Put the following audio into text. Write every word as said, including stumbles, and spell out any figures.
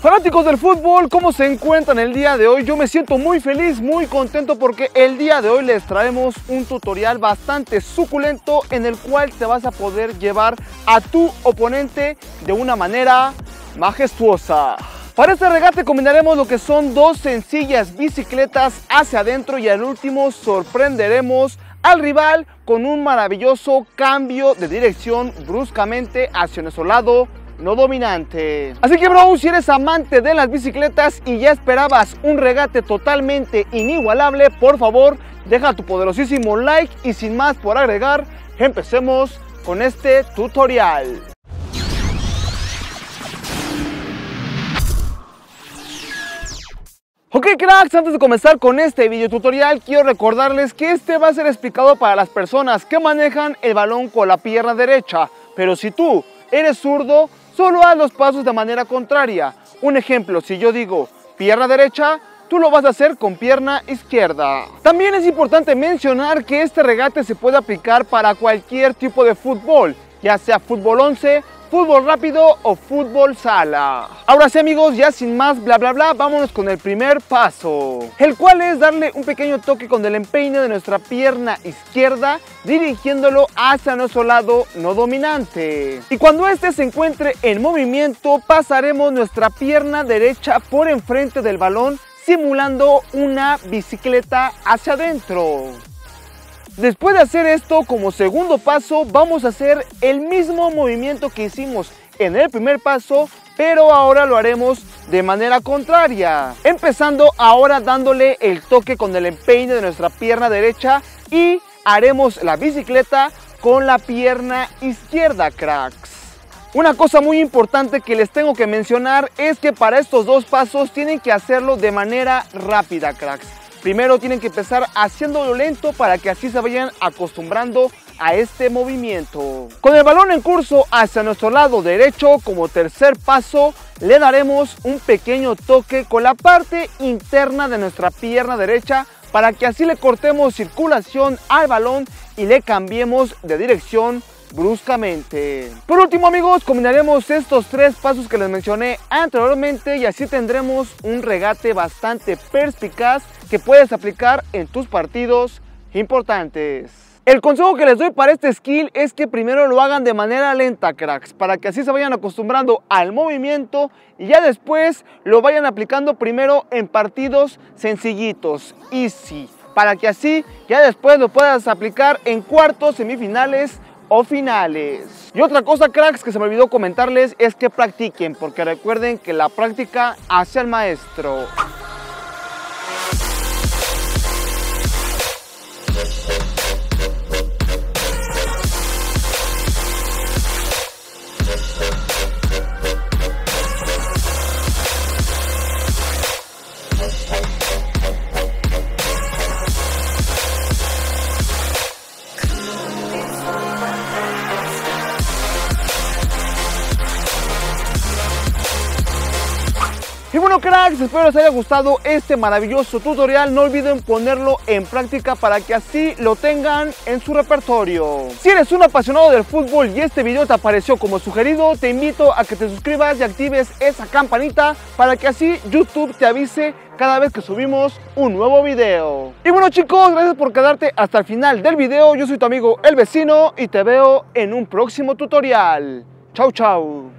Fanáticos del fútbol, ¿cómo se encuentran el día de hoy? Yo me siento muy feliz, muy contento porque el día de hoy les traemos un tutorial bastante suculento en el cual te vas a poder llevar a tu oponente de una manera majestuosa. Para este regate combinaremos lo que son dos sencillas bicicletas hacia adentro y al último sorprenderemos al rival con un maravilloso cambio de dirección bruscamente hacia nuestro lado no dominante. Así que, bro, si eres amante de las bicicletas y ya esperabas un regate totalmente inigualable, por favor deja tu poderosísimo like y sin más por agregar, empecemos con este tutorial. Ok, cracks, antes de comenzar con este video tutorial quiero recordarles que este va a ser explicado para las personas que manejan el balón con la pierna derecha, pero si tú eres zurdo, solo haz los pasos de manera contraria. Un ejemplo, si yo digo pierna derecha, tú lo vas a hacer con pierna izquierda. También es importante mencionar que este regate se puede aplicar para cualquier tipo de fútbol, ya sea fútbol once, fútbol rápido o fútbol sala. Ahora sí, amigos, ya sin más bla bla bla, vámonos con el primer paso, el cual es darle un pequeño toque con el empeine de nuestra pierna izquierda, dirigiéndolo hacia nuestro lado no dominante. Y cuando este se encuentre en movimiento, pasaremos nuestra pierna derecha por enfrente del balón, simulando una bicicleta hacia adentro. Después de hacer esto, como segundo paso, vamos a hacer el mismo movimiento que hicimos en el primer paso, pero ahora lo haremos de manera contraria. Empezando ahora dándole el toque con el empeine de nuestra pierna derecha y haremos la bicicleta con la pierna izquierda, cracks. Una cosa muy importante que les tengo que mencionar es que para estos dos pasos tienen que hacerlo de manera rápida, cracks. Primero tienen que empezar haciéndolo lento para que así se vayan acostumbrando a este movimiento. Con el balón en curso hacia nuestro lado derecho, como tercer paso, le daremos un pequeño toque con la parte interna de nuestra pierna derecha para que así le cortemos circulación al balón y le cambiemos de dirección bruscamente. Por último, amigos, combinaremos estos tres pasos que les mencioné anteriormente y así tendremos un regate bastante perspicaz que puedes aplicar en tus partidos importantes. El consejo que les doy para este skill es que primero lo hagan de manera lenta, cracks, para que así se vayan acostumbrando al movimiento y ya después lo vayan aplicando primero en partidos sencillitos, easy, para que así ya después lo puedas aplicar en cuartos, semifinales o finales. Y otra cosa, cracks, que se me olvidó comentarles es que practiquen, porque recuerden que la práctica hace al maestro. Y bueno, cracks, espero les haya gustado este maravilloso tutorial. No olviden ponerlo en práctica para que así lo tengan en su repertorio. Si eres un apasionado del fútbol y este video te apareció como sugerido, te invito a que te suscribas y actives esa campanita para que así YouTube te avise cada vez que subimos un nuevo video. Y bueno, chicos, gracias por quedarte hasta el final del video. Yo soy tu amigo El Vecino y te veo en un próximo tutorial. Chau, chau.